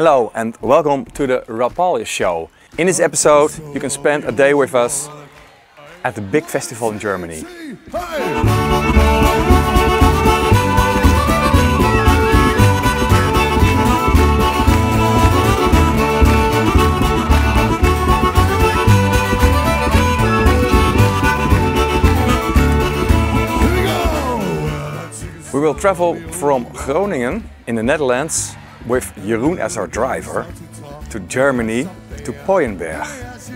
Hello and welcome to the Rapalje Show. In this episode you can spend a day with us at the big festival in Germany. We will travel from Groningen in the Netherlands with Jeroen as our driver to Germany to Poyenberg.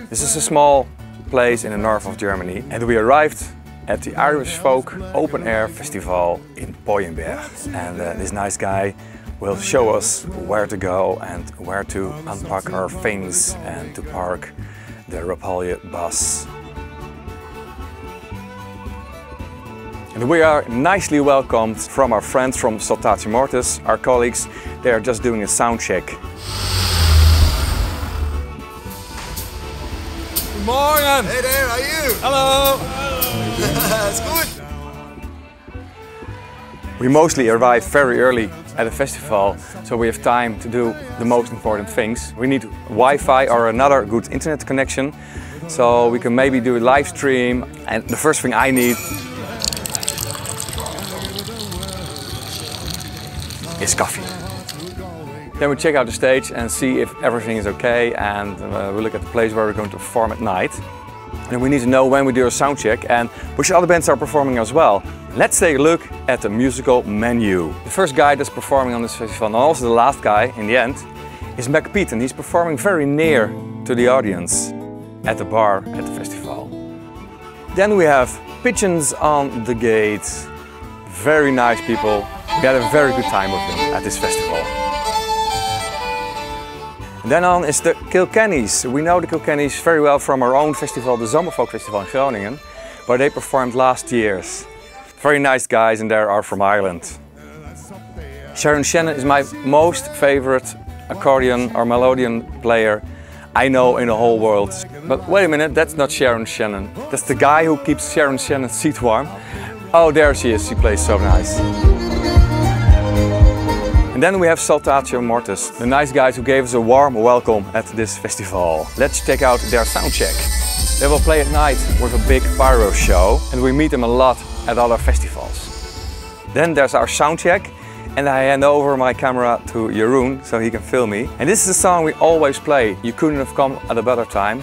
This is a small place in the north of Germany, and we arrived at the Irish Folk Open Air Festival in Poyenberg. And this nice guy will show us where to go and where to unpack our things and to park the Rapalje bus. And we are nicely welcomed from our friends from Saltatio Mortis, our colleagues. They are just doing a sound check. Good morning! Hey there, how are you? Hello! Hello. It's good! We mostly arrive very early at a festival, so we have time to do the most important things. We need Wi-Fi or another good internet connection, so we can maybe do a live stream. And the first thing I need is coffee. Then we check out the stage and see if everything is okay, and we look at the place where we're going to perform at night. And we need to know when we do a sound check and which other bands are performing as well. Let's take a look at the musical menu. The first guy that's performing on this festival, and also the last guy in the end, is MacPiet, and he's performing very near to the audience at the bar at the festival. Then we have Pigeons on the Gate. Very nice people. We had a very good time with them at this festival. And then on is the Kilkennys. We know the Kilkennys very well from our own festival, the Zommerfolk Festival in Groningen, where they performed last year's. Very nice guys, and they are from Ireland. Sharon Shannon is my most favorite accordion or melodeon player I know in the whole world. But wait a minute, that's not Sharon Shannon. That's the guy who keeps Sharon Shannon's seat warm. Oh, there she is, she plays so nice. And then we have Saltatio Mortis, the nice guys who gave us a warm welcome at this festival. Let's check out their sound check. They will play at night with a big pyro show, and we meet them a lot at other festivals. Then there's our sound check, and I hand over my camera to Jeroen so he can film me. And this is a song we always play. You couldn't have come at a better time.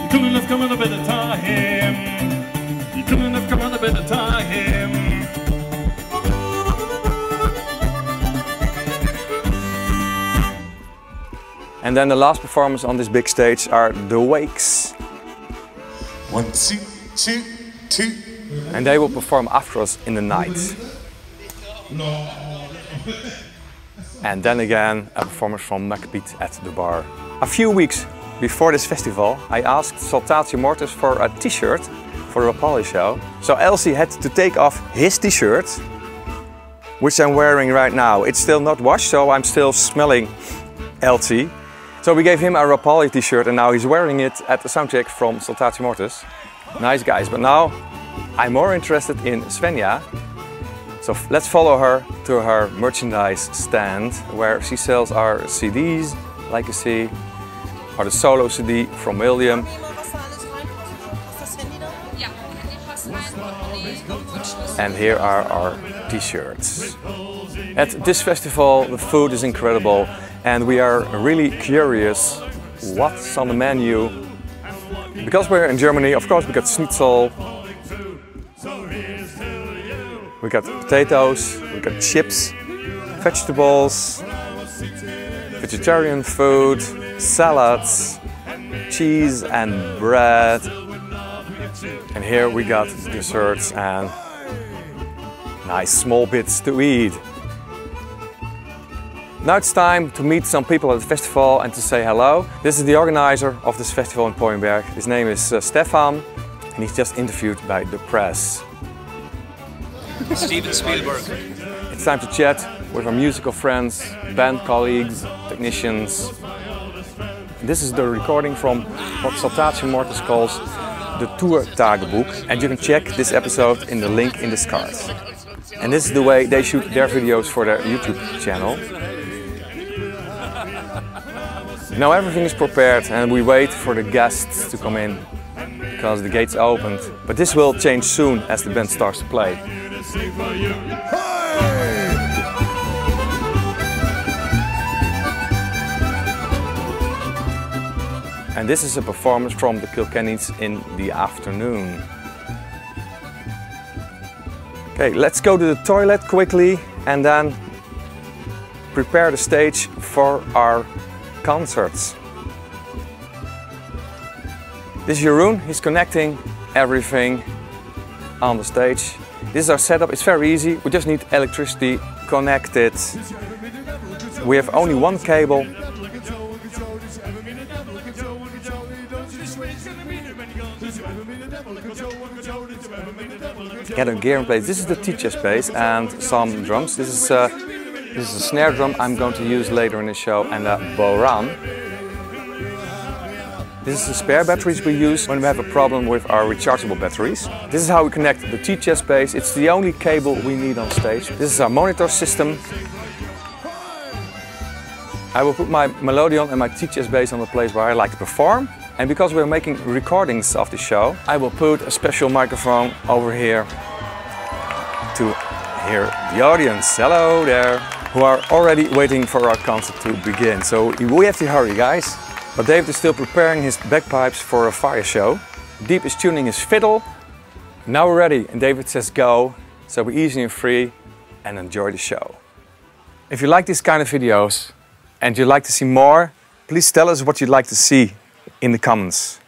You couldn't have come at a better time. Couldn't have come at a better time. And then the last performance on this big stage are The Wakes. 1, 2, 2, 2. And they will perform after us in the night. And then again a performance from MacPiet at the bar. A few weeks before this festival I asked Saltatio Mortis for a t-shirt for the Rapalje Show. So Elsie had to take off his t-shirt, which I'm wearing right now. It's still not washed, so I'm still smelling Elsie. So we gave him a Rapalje t-shirt, and now he's wearing it at the soundcheck from Saltatio Mortis. Nice guys, but now I'm more interested in Svenja. So let's follow her to her merchandise stand where she sells our CDs, like you see, or the solo CD from William. And here are our t-shirts. At this festival the food is incredible, and we are really curious what's on the menu. Because we're in Germany, of course we got schnitzel, we got potatoes, we got chips, vegetables, vegetarian food, salads, cheese and bread. And here we got desserts and nice small bits to eat. Now it's time to meet some people at the festival and to say hello. This is the organizer of this festival in Poyenberg. His name is Stefan, and he's just interviewed by the press. Steven Spielberg. It's time to chat with our musical friends, band colleagues, technicians. This is the recording from what Saltatio Mortis calls the tour target book, and you can check this episode in the link in the cards. And this is the way they shoot their videos for their YouTube channel. Now everything is prepared and we wait for the guests to come in, because the gates opened. But this will change soon as the band starts to play. And this is a performance from the Kilkennys in the afternoon. Okay, let's go to the toilet quickly and then prepare the stage for our concerts. This is Jeroen, he's connecting everything on the stage. This is our setup, it's very easy, we just need electricity connected. We have only one cable. Get a gear in place. This is the T-Chess bass and some drums. This is a snare drum I'm going to use later in the show, and a Boran. This is the spare batteries we use when we have a problem with our rechargeable batteries. This is how we connect the T-Chess bass. It's the only cable we need on stage. This is our monitor system. I will put my Melodeon and my T-Chess bass on the place where I like to perform. And because we're making recordings of the show, I will put a special microphone over here to hear the audience. Hello there, who are already waiting for our concert to begin. So we have to hurry, guys. But David is still preparing his bagpipes for a fire show. Deep is tuning his fiddle. Now we're ready, and David says go. So be easy and free and enjoy the show. If you like these kind of videos and you'd like to see more, please tell us what you'd like to see in the comments.